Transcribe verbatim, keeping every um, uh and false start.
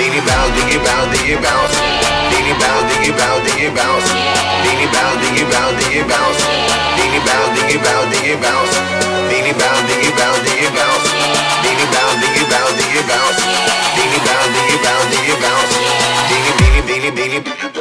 diggy bounce, diggy bounce, diggy bounce, diggy bounce, diggy bounce, diggy bounce, diggy bounce, diggy bounce, diggy bounce, diggy bounce, diggy bounce, diggy bounce, diggy bounce, diggy bounce, diggy bounce, diggy bounce, diggy bounce, diggy bounce, diggy bounce, diggy bounce, diggy bounce, diggy diggy diggy diggy.